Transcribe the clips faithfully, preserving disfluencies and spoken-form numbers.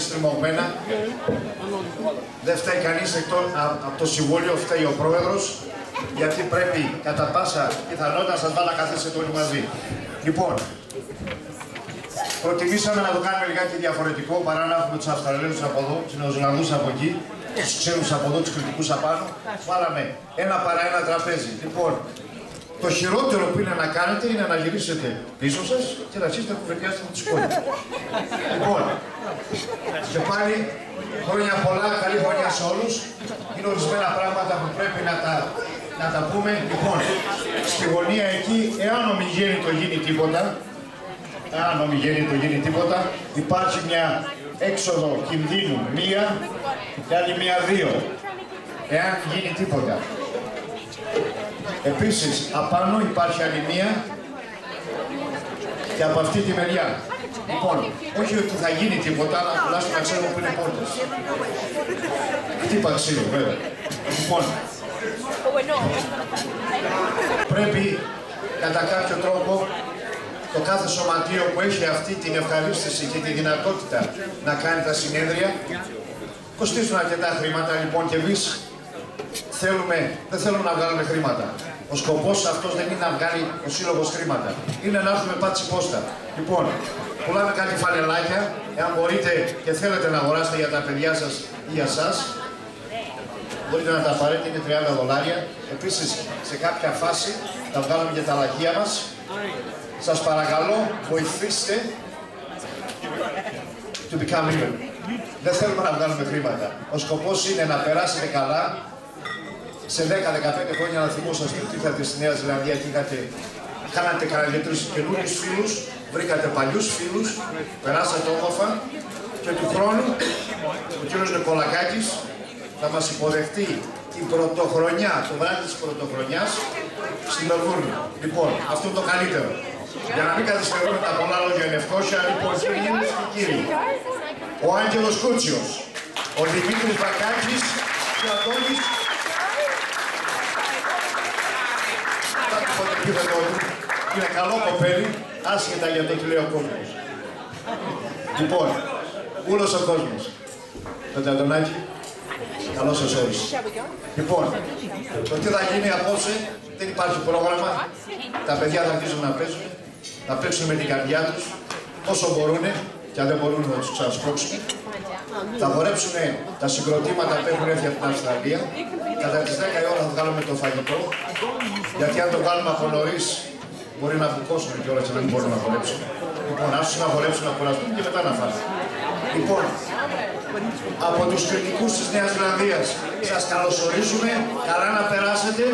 στριμωγμένα. Δεν φταίει κανείς από το Συμβούλιο, φταίει ο Πρόεδρος, γιατί πρέπει κατά πάσα πιθανότητα να σας βάλω να καθίσετε όλοι μαζί. Λοιπόν, προτιμήσαμε να το κάνουμε λιγάκι διαφορετικό παρά να έχουμε τους Αυστραλέους από εδώ, τους Νεοζηλανδούς από εκεί, τους ξένους από εδώ, τους κριτικούς απάνω. Βάλαμε ένα παρά ένα τραπέζι. Λοιπόν, το χειρότερο που είναι να κάνετε είναι να γυρίσετε πίσω σας και να αρχίσετε να κουβεντιάσετε με τους κόλπους. Λοιπόν, και πάλι χρόνια πολλά, καλή χρονιά σε όλους. Είναι ορισμένα πράγματα που πρέπει να τα, να τα πούμε. Λοιπόν, στη γωνία εκεί, εάν ομιγένει το γίνει τίποτα, εάν ομιγένει το γίνει τίποτα, υπάρχει μια έξοδο κινδύνου μία και άλλη μία δύο, εάν γίνει τίποτα. Επίσης, απάνω υπάρχει άλλη μία και από αυτή τη μεριά. Λοιπόν, όχι ότι θα γίνει τίποτα, αλλά τουλάχιστον να ξέρουμε που είναι πόρτες. Χτύπα ξύλο, βέβαια. Λοιπόν, πρέπει κατά κάποιο τρόπο το κάθε σωματείο που έχει αυτή την ευχαρίστηση και τη δυνατότητα να κάνει τα συνέδρια, κοστίζουν αρκετά χρήματα, λοιπόν, και εμείς θέλουμε, δεν θέλουμε να βγάλουμε χρήματα. Ο σκοπός αυτός δεν είναι να βγάλει ο σύλλογος χρήματα. Είναι να έχουμε πάτσι πόστα. Λοιπόν, πουλάμε κάτι φανελάκια, εάν μπορείτε και θέλετε να αγοράσετε για τα παιδιά σας ή για σας, μπορείτε να τα πάρετε, είναι τριάντα δολάρια. Επίσης, σε κάποια φάση θα βγάλουμε και τα λαχεία μας. Σας παρακαλώ, βοηθήστε to become even. Δεν θέλουμε να βγάλουμε χρήματα. Ο σκοπός είναι να περάσετε καλά. Σε δέκα με δεκαπέντε χρόνια να θυμόσαστε ότι είχατε στη Νέα Ζηλανδία και είχατε, κάνατε καραγετρούς καινούριους φίλους, βρήκατε παλιούς φίλους, περάσατε όμορφα και του χρόνου ο κύριος Νικολακάκης θα μας υποδεχτεί την πρωτοχρονιά, το βράδυ της πρωτοχρονιάς στην Μελβούρνη. Λοιπόν, αυτό το καλύτερο. Για να μην καθυστερούμε τα πολλά λόγια ενευκόσια, λοιπόν, κυρίες και κύριοι, ο Άγγελος Κούτσιος, ο Δημήτρης Πακάκης και ο Αντωνάκης. Είναι καλό κοπέλι, άσχετα για το τι λέει ο κόσμος. Λοιπόν, ούλος ο κόσμος. Τον Αντωνάκη, καλώς σας όλους. Λοιπόν, το τι θα γίνει απόψε, δεν υπάρχει πρόγραμμα. Τα παιδιά θα αρχίσουν να παίζουν, να παίξουν με την καρδιά τους, όσο μπορούν, και αν δεν μπορούν να τους ξανασκόψουν. Θα χορέψουν τα συγκροτήματα που έχουν έρθει από την Αυστραλία. Κατά τις δέκα η ώρα θα βγάλουμε το φαγητό, γιατί αν το βγάλουμε από νωρίς, μπορεί να βουκώσουμε και όλα και να μην μπορούν να χορέψουν. Λοιπόν, άσως να χορέψουν, να κουραστούν και μετά να φάνε. Λοιπόν, από τους κριτικούς της Νέας Ζηλανδίας, σας καλωσορίζουμε, καλά να περάσετε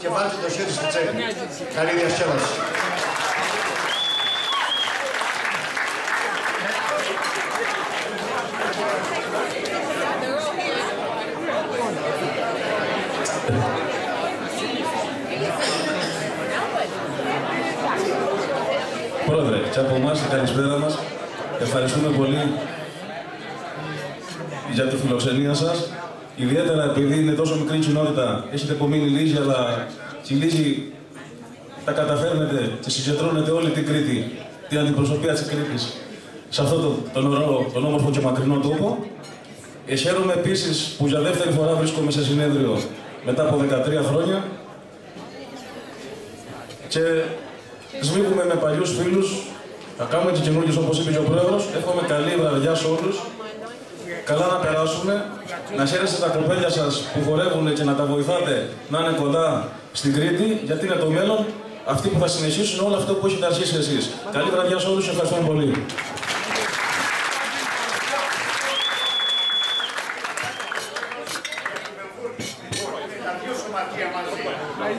και βάλτε το χέρι στο τσέπι. Καλή διασκέδαση. Πρόεδρε, και από εμάς την καλησπέρα μας, ευχαριστούμε πολύ για τη φιλοξενία σας. Ιδιαίτερα επειδή είναι τόσο μικρή κοινότητα, έχετε απομείνει λίγοι, αλλά και λίγοι τα καταφέρνετε και συγκεντρώνετε όλη την Κρήτη, την αντιπροσωπεία της Κρήτης, σε αυτόν το, τον ωραίο, τον όμορφο και μακρινό τόπο. Χαίρομαι επίσης που για δεύτερη φορά βρίσκομαι σε συνέδριο μετά από δεκατρία χρόνια και σμίγουμε με παλιούς φίλους, θα κάνουμε και καινούργιους όπως είπε και ο Πρόεδρος. Εύχομαι καλή βραδιά σε όλους, καλά να περάσουμε, να χαίρεστε τα κοπέλια σας που χορεύουν και να τα βοηθάτε να είναι κοντά στην Κρήτη, γιατί είναι το μέλλον, αυτοί που θα συνεχίσουν όλο αυτό που έχετε αρχίσει εσείς. Καλή βραδιά σε όλους και ευχαριστούμε πολύ.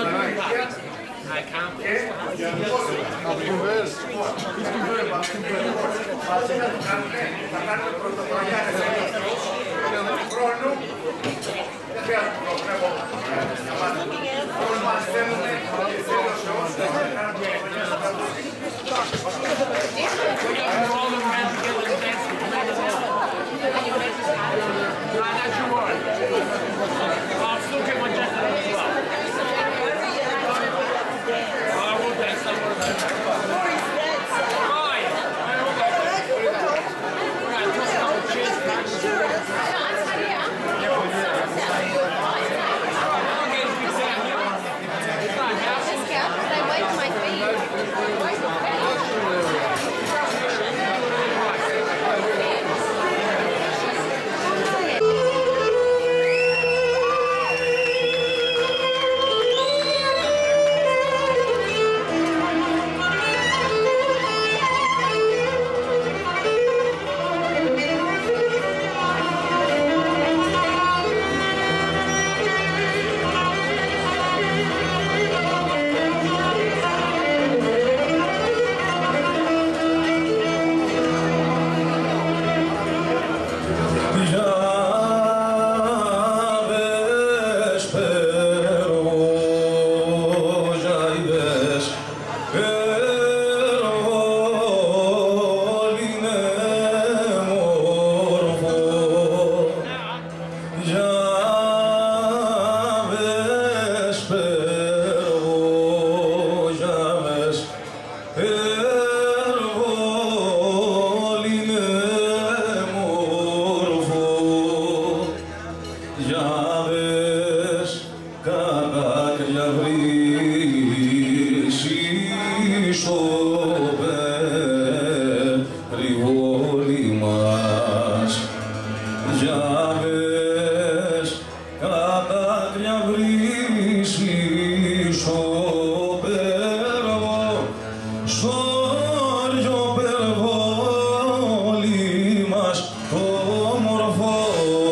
All right, I hope I Ζάβες κατά διαβρίσεις οπέργο, σόργιο περγόλι μας όμορφο. Μουσική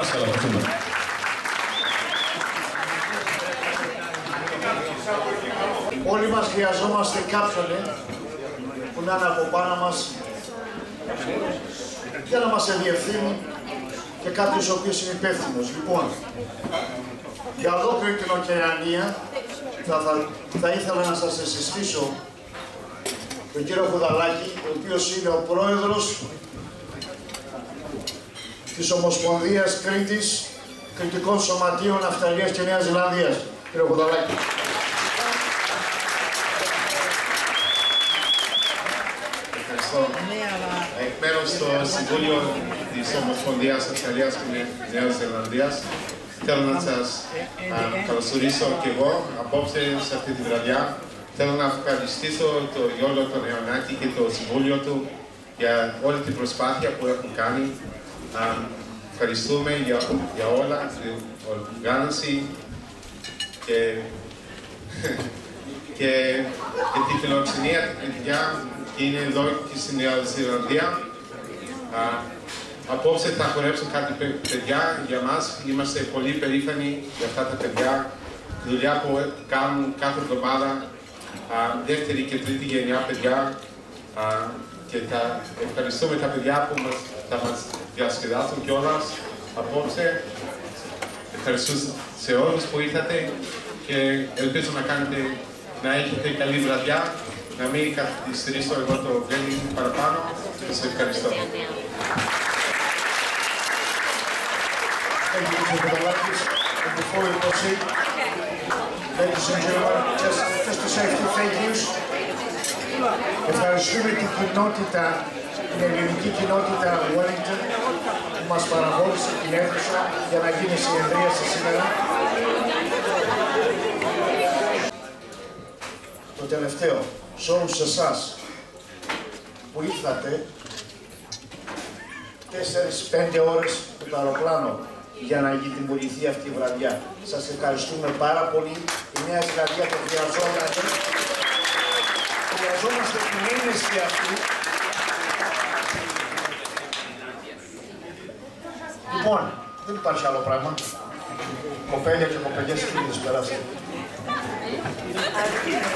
Δάσκαλα, ευχαριστούμε. Όλοι μας χρειαζόμαστε κάποιον που να είναι από πάνω μας για να μας ενδιευθύνει και κάποιος ο οποίος είναι υπεύθυνος. Λοιπόν, για ολόκληρη την Οκεανία θα, θα, θα ήθελα να σας συστήσω τον κύριο Χουδαλάκη, ο οποίος είναι ο πρόεδρος της Ομοσπονδίας Κρήτης, Κρητικών Σωματείων Αυστραλίας και Νέας Ζηλανδίας. Κύριε Χουδαλάκη. Ευχαριστώ. Εκ μέρους στο Συμβούλιο της Ομοσπονδίας Αυστραλίας και Νέας Ζηλανδίας, θέλω να σας καλωσορίσω και εγώ απόψε σε αυτή τη βραδιά. Θέλω να ευχαριστήσω τον Γιώργο, τον Νεονάκη και το Συμβούλιο του για όλη την προσπάθεια που έχουν κάνει. Uh, ευχαριστούμε για, για όλα, την οργάνωση και, και, και τη φιλοξενία του παιδιά που είναι εδώ και στην Ιρλανδία. Uh, απόψε θα χορέψουν κάτι παιδιά για μας. Είμαστε πολύ περήφανοι για αυτά τα παιδιά. Τη δουλειά που κάνουν κάθε εβδομάδα, uh, δεύτερη και τρίτη γενιά παιδιά. Uh, και τα ευχαριστούμε τα παιδιά που μας, θα μας διασκεδάσουν κιόλας απόψε. Ευχαριστούμε σε όλους που ήρθατε και ελπίζω να, κάνετε, να έχετε καλή βραδιά, να μην καθυστερήσω εγώ το γέννη παραπάνω. Σας ευχαριστώ. Ευχαριστούμε την κοινότητα, την ελληνική κοινότητα Wellington που μας παραγώγησε την αίθουσα για να γίνει συνεδρίαση σήμερα. Το τελευταίο, σε όλους εσάς που ήρθατε τέσσερις πέντε ώρες με το αεροπλάνο για να δημιουργηθεί αυτή η βραδιά. Σας ευχαριστούμε πάρα πολύ. Η Νέα Ζηλανδία το χρειαζόμαστε. Χρειαζόμαστε την ένεση αυτή. Λοιπόν, δεν υπάρχει άλλο πράγμα. Κοπέλια και κοπελιές, φίλοι, περάστε.